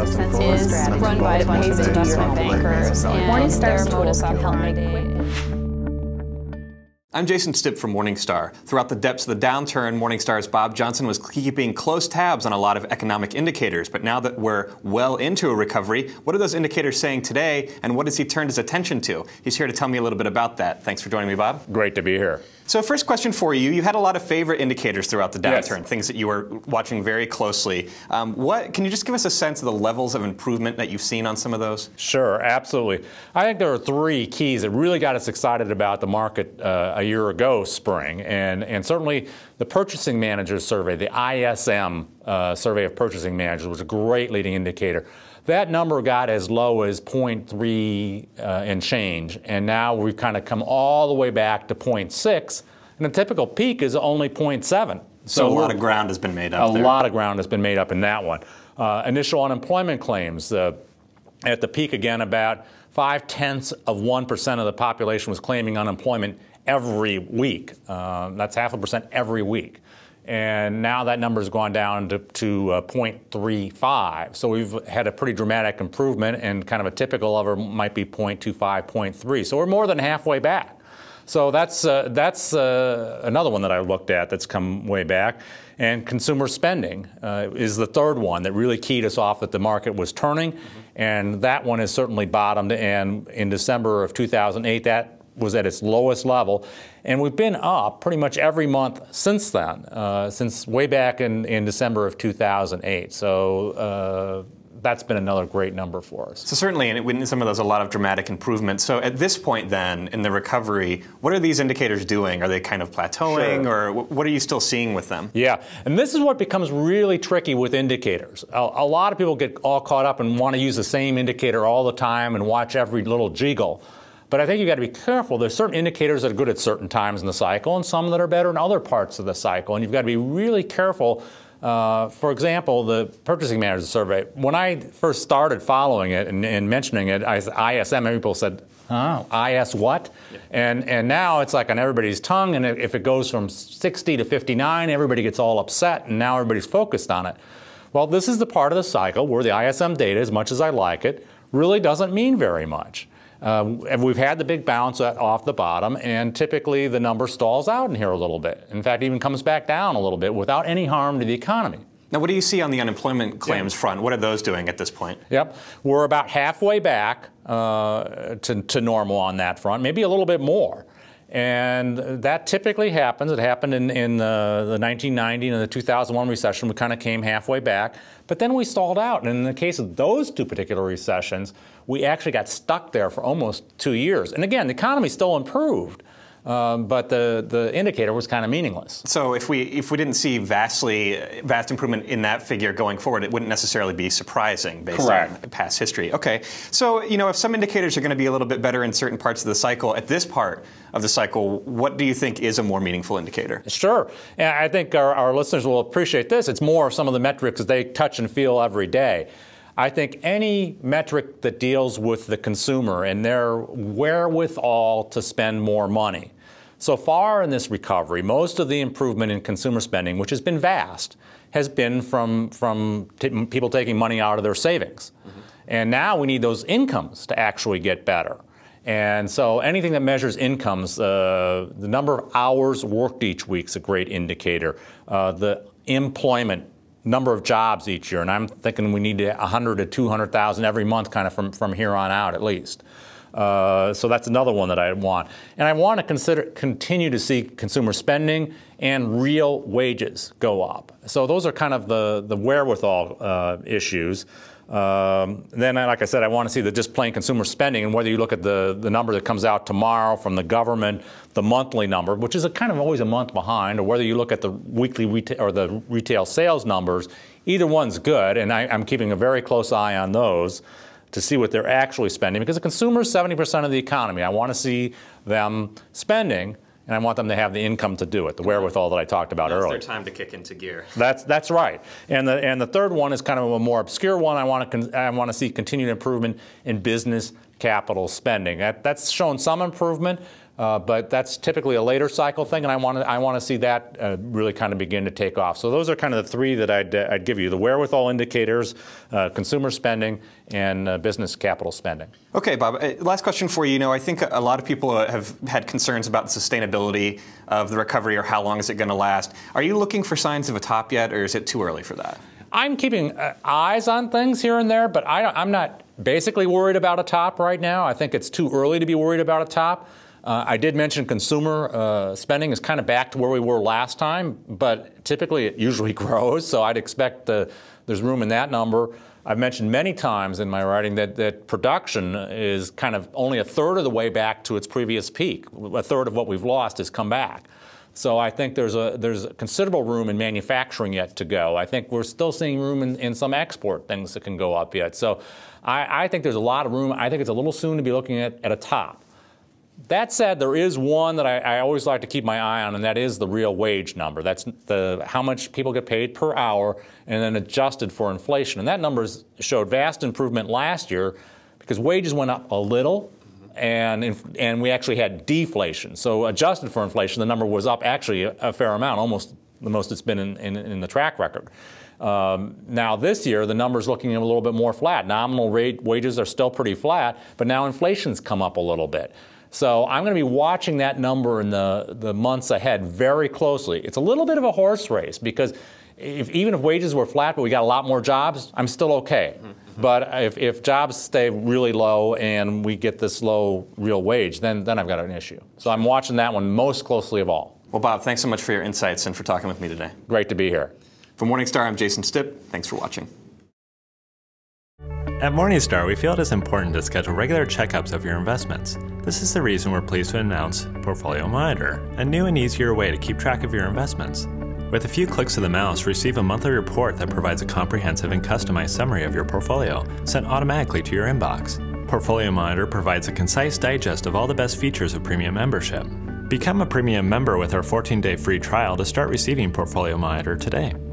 business is run by a bunch of investment bankers, and their modus operandi. I'm Jason Stipp from Morningstar. Throughout the depths of the downturn, Morningstar's Bob Johnson was keeping close tabs on a lot of economic indicators. But now that we're well into a recovery, what are those indicators saying today, and what has he turned his attention to? He's here to tell me a little bit about that. Thanks for joining me, Bob. Great to be here. So first question for you, you had a lot of favorite indicators throughout the downturn, yes, things that you were watching very closely. Can you just give us a sense of the levels of improvement that you've seen on some of those? Sure, absolutely. I think there are three keys that really got us excited about the market a year ago spring, and certainly the Purchasing Managers Survey, the ISM survey of purchasing managers, was a great leading indicator. That number got as low as 0.3 and change, and now we've kind of come all the way back to 0.6, and the typical peak is only 0.7. So a lot of ground has been made up there. A lot of ground has been made up in that one. Initial unemployment claims, at the peak again, about 0.5% of the population was claiming unemployment every week. That's 0.5% every week. And now that number's gone down to 0.35. So we've had a pretty dramatic improvement, and kind of a typical level might be 0.25, 0.3. So we're more than halfway back. So that's another one that I looked at that's come way back. And consumer spending is the third one that really keyed us off that the market was turning. Mm-hmm. And that one has certainly bottomed. And in December of 2008, that was at its lowest level, and we've been up pretty much every month since then, since way back in December of 2008. So that's been another great number for us. So certainly, and in some of those, a lot of dramatic improvements. So at this point then, in the recovery, what are these indicators doing? Are they kind of plateauing, sure, or what are you still seeing with them? Yeah, and this is what becomes really tricky with indicators. A lot of people get all caught up and want to use the same indicator all the time and watch every little jiggle. But I think you've got to be careful. There's certain indicators that are good at certain times in the cycle, and some that are better in other parts of the cycle. And you've got to be really careful. For example, the Purchasing Managers Survey. When I first started following it and mentioning it, ISM, people said, "Huh? IS what?" Yeah. And now it's like on everybody's tongue. And if it goes from 60 to 59, everybody gets all upset, and now everybody's focused on it. Well, this is the part of the cycle where the ISM data, as much as I like it, really doesn't mean very much. And we've had the big bounce off the bottom, and typically the number stalls out in here a little bit. In fact, even comes back down a little bit without any harm to the economy. Now, what do you see on the unemployment claims front? What are those doing at this point? Yep, we're about halfway back to normal on that front, maybe a little bit more. And that typically happens. It happened in the 1990 and the 2001 recession. We kind of came halfway back, but then we stalled out. And in the case of those two particular recessions, we actually got stuck there for almost 2 years. And again, the economy still improved, but the indicator was kind of meaningless. So if we didn't see vast improvement in that figure going forward, it wouldn't necessarily be surprising based on past history. Okay, so you know, if some indicators are going to be a little bit better in certain parts of the cycle, at this part of the cycle, what do you think is a more meaningful indicator? Sure, and I think our listeners will appreciate this. It's more some of the metrics that they touch and feel every day. I think any metric that deals with the consumer and their wherewithal to spend more money. So far in this recovery, most of the improvement in consumer spending, which has been vast, has been from people taking money out of their savings. Mm-hmm. And now we need those incomes to actually get better. And so anything that measures incomes, the number of hours worked each week is a great indicator. The employment number of jobs each year, and I'm thinking we need 100 to 200,000 every month kind of from here on out at least. So that's another one that I want. And I want to continue to see consumer spending and real wages go up. So those are kind of the wherewithal issues. Then, like I said, I want to see the just plain consumer spending, and whether you look at the number that comes out tomorrow from the government, the monthly number, which is kind of always a month behind, or whether you look at the weekly the retail sales numbers, either one's good, and I'm keeping a very close eye on those to see what they're actually spending, because the consumer is 70% of the economy. I want to see them spending, and I want them to have the income to do it, the wherewithal that I talked about earlier. It's their time to kick into gear. That's right. And the third one is kind of a more obscure one. I want to see continued improvement in business capital spending. That's shown some improvement, But that's typically a later cycle thing, and I want to see that really kind of begin to take off. So those are kind of the three that I'd give you: the wherewithal indicators, consumer spending, and business capital spending. Okay, Bob. Last question for you. You know, I think a lot of people have had concerns about the sustainability of the recovery, or how long is it going to last? Are you looking for signs of a top yet, or is it too early for that? I'm keeping eyes on things here and there, but I'm not basically worried about a top right now. I think it's too early to be worried about a top. I did mention consumer spending is kind of back to where we were last time, but typically it usually grows, so I'd expect there's room in that number. I've mentioned many times in my writing that production is kind of only a third of the way back to its previous peak. A third of what we've lost has come back. So I think there's considerable room in manufacturing yet to go. I think we're still seeing room in some export things that can go up yet. So I think there's a lot of room. I think it's a little soon to be looking at a top. That said, there is one that I always like to keep my eye on, and that is the real wage number. That's how much people get paid per hour and then adjusted for inflation. And that number showed vast improvement last year because wages went up a little, and we actually had deflation. So adjusted for inflation, the number was up actually a fair amount, almost the most it's been in the track record. Now this year, the number's looking a little bit more flat. Nominal rate wages are still pretty flat, but now inflation's come up a little bit. So I'm going to be watching that number in the months ahead very closely. It's a little bit of a horse race because even if wages were flat but we got a lot more jobs, I'm still okay. But if jobs stay really low and we get this low real wage, then I've got an issue. So I'm watching that one most closely of all. Well, Bob, thanks so much for your insights and for talking with me today. Great to be here. For Morningstar, I'm Jason Stipp. Thanks for watching. At Morningstar, we feel it is important to schedule regular checkups of your investments. This is the reason we're pleased to announce Portfolio Monitor, a new and easier way to keep track of your investments. With a few clicks of the mouse, receive a monthly report that provides a comprehensive and customized summary of your portfolio, sent automatically to your inbox. Portfolio Monitor provides a concise digest of all the best features of Premium membership. Become a Premium member with our 14-day free trial to start receiving Portfolio Monitor today.